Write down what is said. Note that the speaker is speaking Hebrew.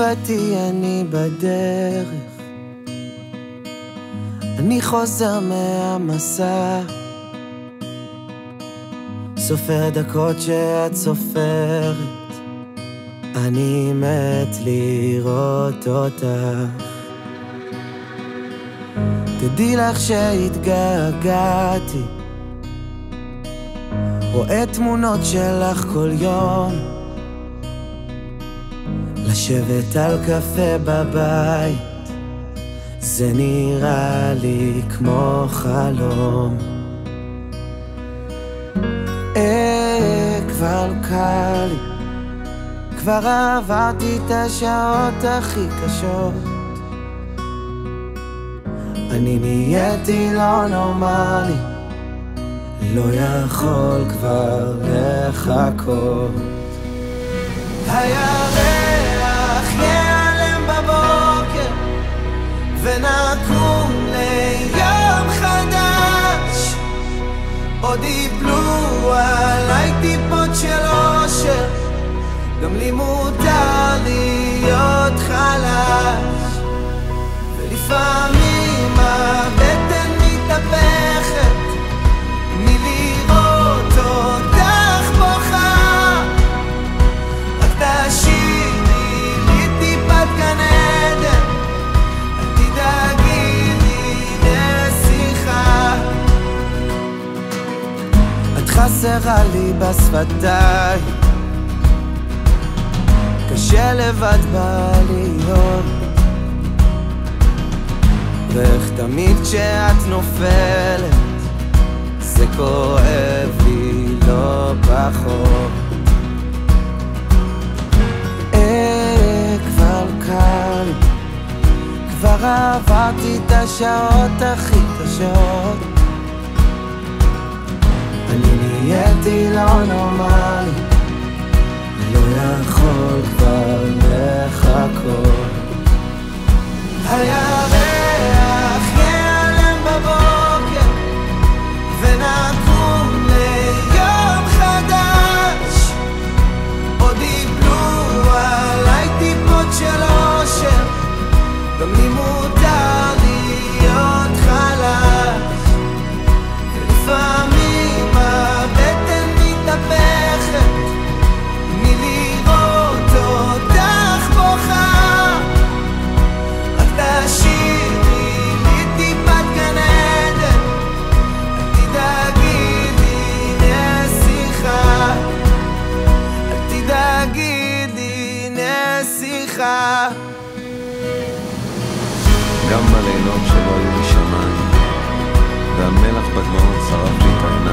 תקוותי, אני בדרך, אני חוזר מהמסע, סופר דקות שאת סופרת, אני מת לראות אותך. תדעי לך שהתגעגעתי, רואה תמונות שלך כל יום, לשבת על קפה בבית, זה נראה לי כמו חלום. כבר קל לי, כבר עברתי את השעות הכי קשות, אני נהייתי לא נורמלי, לא יכול כבר לחכות. הירח ייעלם בבוקר ונקום ליום חדש, עוד יפלו עליי טיפות של אושר, גם לי מותר להיות חלש, ולפעמים הבטן מתהפכת מלראות אותך בוכה, רק תשאירי לי טיפת גן עדן, אל תדאגי לי לשיחה, את חסרה לי בשפתיי, קשה לבד בעליות, ואיך תמיד כשאת נופלת זה כואב לי לא פחות. כבר קל, כבר עברתי את השעות הכי קשות, אני נהייתי לא נורמלי, לא יכול כבר לחכות. הירח ייעלם בבוקר ונקום ליום חדש, עוד יפלו עליי טיפות של אושר, גם לי מותר להיות חלש, ולפעמים הבטן מתהפכת מלראות אותך בוכה, רק תשאירי לי טיפת גן עדן, אל תדאגי לי נסיכה, אל תדאגי לי נסיכה. גם בלילות שלא היו לי שמיים והמלח בדמעות שרף לי את העיניים,